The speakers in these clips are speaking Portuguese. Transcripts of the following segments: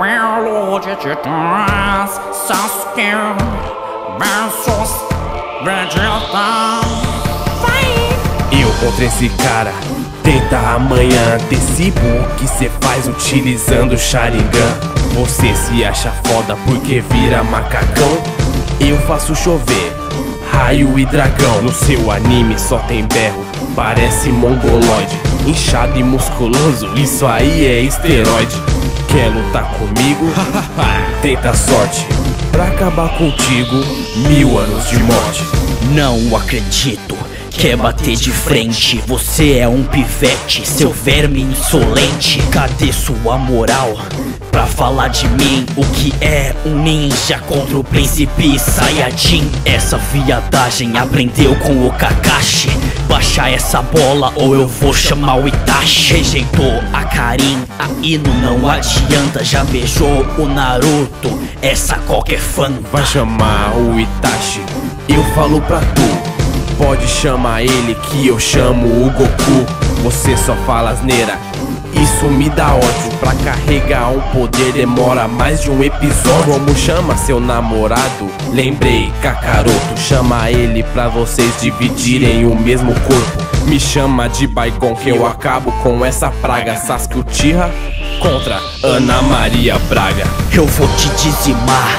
Belo de titãs, Sasuke versus Vegeta. Eu contra esse cara, tenta amanhã. Antecipo o que cê faz utilizando o Sharingan. Você se acha foda porque vira macacão. Eu faço chover raio e dragão. No seu anime só tem berro, parece mongoloide, inchado e musculoso, isso aí é esteroide. Quer lutar comigo? Tenta a sorte, pra acabar contigo, 1000 anos de morte. Não acredito, quer bater de frente, você é um pivete, seu verme insolente. Cadê sua moral? Pra falar de mim, o que é um ninja contra o príncipe Sayajin? Essa viadagem aprendeu com o Kakashi. Baixa essa bola ou eu vou chamar o Itachi. Rejeitou a Karin, a Ino não adianta. Já beijou o Naruto, essa qualquer fã. Vai chamar o Itachi, eu falo pra tu. Pode chamar ele que eu chamo o Goku. Você só fala asneira, isso me dá ódio. Pra carregar um poder demora mais de um episódio. Como chama seu namorado? Lembrei, Kakaroto. Chama ele pra vocês dividirem o mesmo corpo. Me chama de Baigon que eu acabo com essa praga. Sasuke Uchiha contra Ana Maria Braga. Eu vou te dizimar,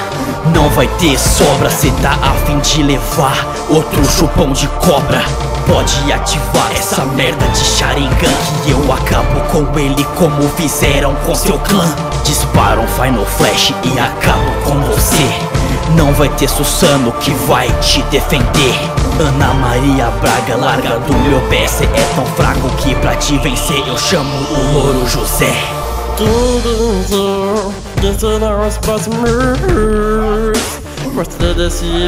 não vai ter sobra. Cê tá a fim de levar outro chupão de cobra? Pode ativar essa merda de Sharingan que eu acabo com ele como fizeram com seu clã. Disparam Final Flash e acabo com você. Não vai ter Susano que vai te defender. Ana Maria Braga, larga do meu pé. Cê é tão fraco que pra te vencer eu chamo o Loro José. Tudo serão os próximos. Gosto desse